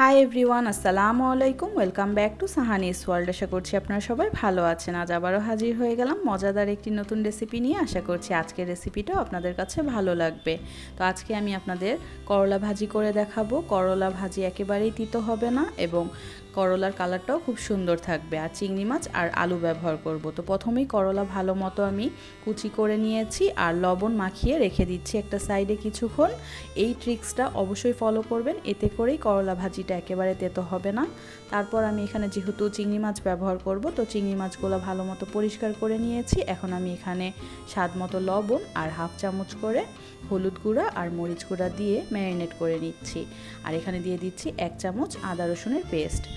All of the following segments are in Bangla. हाई एवरीवान अस्सलामु आलैकुम welcome back to Sahani's world. आशा करছি আপনারা সবাই ভালো আছেন। আজ আবারও হাজির হয়ে গেলাম মজাদার একটি নতুন রেসিপি নিয়ে। আশা করছি আজকের রেসিপিটা আপনাদের কাছে ভালো লাগবে। তো আজকে আমি আপনাদের করলা ভাজি করে দেখাবো। করলা ভাজি একেবারেই তিতো হবে না এবং করলার কালারটাও খুব সুন্দর থাকবে। আর চিংড়ি মাছ আর আলু ব্যবহার করব। তো প্রথমেই করলা ভালো মতো আমি কুচি করে নিয়েছি আর লবণ মাখিয়ে রেখে দিচ্ছি একটা সাইডে কিছুক্ষণ। এই ট্রিক্সটা অবশ্যই ফলো করবেন, এতে করেই করলা ভাজি একেবারে তেতো হবে না। তারপর আমি এখানে যেহেতু চিংড়ি মাছ ব্যবহার করব, তো চিংড়ি মাছগুলো ভালো মতো পরিষ্কার করে নিয়েছি। এখন আমি এখানে স্বাদ মতো লবণ আর হাফ চামচ করে হলুদ গুঁড়া আর মরিচ গুঁড়া দিয়ে ম্যারিনেট করে নিচ্ছি। আর এখানে দিয়ে দিচ্ছি এক চামচ আদা রসুনের পেস্ট।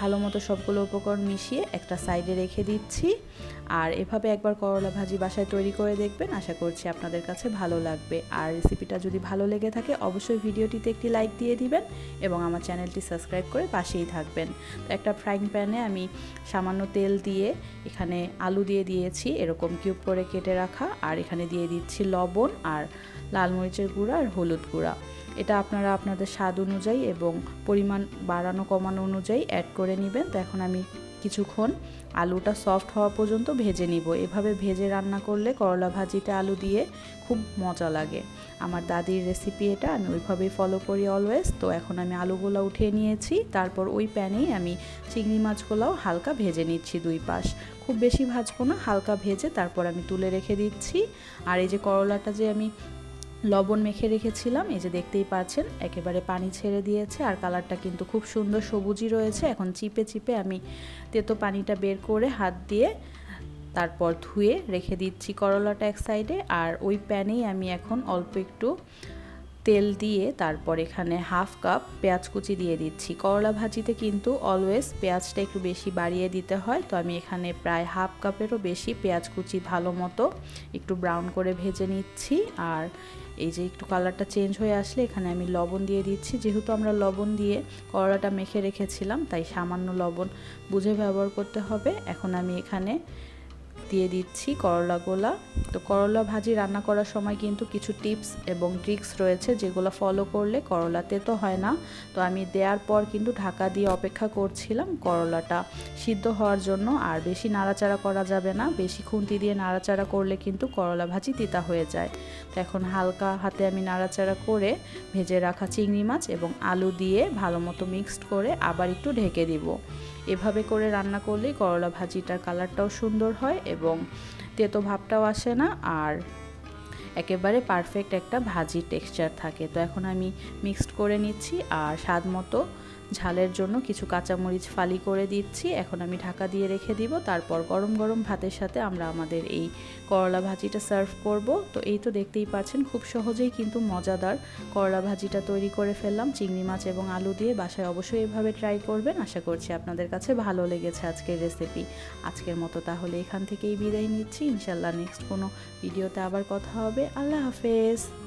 ভালো মতো সবগুলো উপকরণ মিশিয়ে একটা সাইডে রেখে দিচ্ছি। আর এভাবে একবার করলা ভাজি বাসায় তৈরি করে দেখবেন, আশা করছি আপনাদের কাছে ভালো লাগবে। আর রেসিপিটা যদি ভালো লেগে থাকে অবশ্যই ভিডিওটিতে একটি লাইক দিয়ে দিবেন এবং আমার চ্যানেলটি সাবস্ক্রাইব করে পাশেই থাকবেন। তো একটা ফ্রাইং প্যানে আমি সামান্য তেল দিয়ে এখানে আলু দিয়ে দিয়েছি এরকম কিউব করে কেটে রাখা। আর এখানে দিয়ে দিচ্ছি লবণ আর লাল মরিচের গুঁড়া আর হলুদ গুঁড়া। এটা আপনারা আপনাদের স্বাদ অনুযায়ী এবং পরিমাণ বাড়ানো কমানো অনুযায়ী অ্যাড করে নেবেন। তো এখন আমি কিছুক্ষণ আলুটা সফট হওয়া পর্যন্ত ভেজে নিব। এভাবে ভেজে রান্না করলে করলা ভাজিতে আলু দিয়ে খুব মজা লাগে। আমার দাদির রেসিপি এটা, আমি ওইভাবেই ফলো করি অলওয়েজ। তো এখন আমি আলুগুলো উঠিয়ে নিয়েছি। তারপর ওই প্যানেই আমি চিংড়ি মাছগুলোও হালকা ভেজে নিচ্ছি দুই পাশ। খুব বেশি ভাজবো না, হালকা ভেজে তারপর আমি তুলে রেখে দিচ্ছি। আর এই যে করলাটা যে আমি লবণ মেখে রেখেছিলাম, এই যে দেখতেই পাচ্ছেন একেবারে পানি ছেড়ে দিয়েছে। আর কালারটা কিন্তু খুব সুন্দর সবুজই রয়েছে। এখন চিপে চিপে আমি তেতো পানিটা বের করে হাত দিয়ে তারপর ধুয়ে রেখে দিচ্ছি করলাটা এক সাইডে। আর ওই প্যানেই আমি এখন অল্প একটু তেল দিয়ে তারপর এখানে হাফ কাপ পেঁয়াজ কুচি দিয়ে দিচ্ছি। করলা ভাজিতে কিন্তু অলওয়েজ পেঁয়াজটা একটু বেশি বাড়িয়ে দিতে হয়। তো আমি এখানে প্রায় হাফ কাপেরও বেশি পেঁয়াজ কুচি ভালো মতো একটু ব্রাউন করে ভেজে নিচ্ছি। আর এই যে একটু কালারটা চেঞ্জ হয়ে আসলে এখানে আমি লবণ দিয়ে দিচ্ছি। যেহেতু আমরা লবণ দিয়ে করলাটা মেখে রেখেছিলাম তাই সামান্য লবণ বুঝে ব্যবহার করতে হবে। এখন আমি এখানে দিয়ে দিচ্ছি করলাগুলো। তো করলা ভাজি রান্না করার সময় কিন্তু কিছু টিপস এবং ট্রিক্স রয়েছে যেগুলো ফলো করলে করলাতে তো হয় না। তো আমি দেওয়ার পর কিন্তু ঢাকা দিয়ে অপেক্ষা করছিলাম করলাটা সিদ্ধ হওয়ার জন্য। আর বেশি নাড়াচাড়া করা যাবে না, বেশি খুন্তি দিয়ে নাড়াচাড়া করলে কিন্তু করলা ভাজি তিতা হয়ে যায়। তো এখন হালকা হাতে আমি নাড়াচাড়া করে ভেজে রাখা চিংড়ি মাছ এবং আলু দিয়ে ভালো মতো মিক্সড করে আবার একটু ঢেকে দিব। এভাবে করে রান্না করলে করলা ভাজিটার কালারটাও সুন্দর হয় এবং তেতো ভাবটাও আসে না। আর একেবারে পারফেক্ট একটা ভাজি টেক্সচার থাকে। তো এখন আমি মিক্সড করে নিচ্ছি। আর স্বাদ মতো ঝালের জন্য কিছু কাঁচামরিচ ফালি করে দিচ্ছি। এখন আমি ঢাকা দিয়ে রেখে দিব। তারপর গরম গরম ভাতের সাথে আমরা আমাদের এই করলা ভাজিটা সার্ভ করব। তো এই তো দেখতেই পাচ্ছেন খুব সহজেই কিন্তু মজাদার করলা ভাজিটা তৈরি করে ফেললাম চিংড়ি মাছ এবং আলু দিয়ে। বাসায় অবশ্যই এভাবে ট্রাই করবেন। আশা করছি আপনাদের কাছে ভালো লেগেছে আজকের রেসিপি। আজকের মতো তাহলে এখান থেকেই বিদায় নিচ্ছি। ইনশাল্লাহ নেক্সট কোনো ভিডিওতে আবার কথা হবে। আল্লাহ হাফেজ।